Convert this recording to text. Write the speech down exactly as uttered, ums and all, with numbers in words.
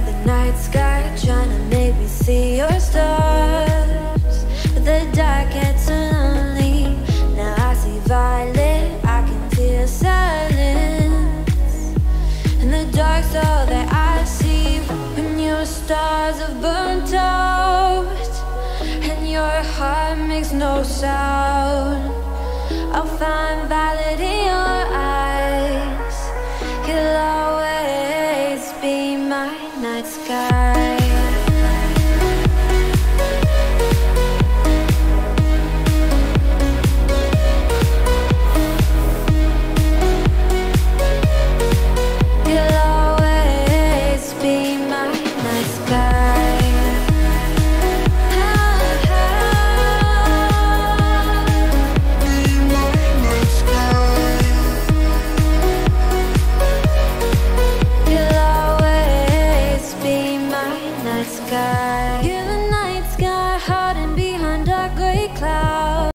of the night sky, trying to make me see your stars. But the dark gets lonely. Now I see violet, I can feel silence. And the dark's all that I see when your stars have burnt out and your heart makes no sound. I'll find valid in your eyes. You'll always be my night sky.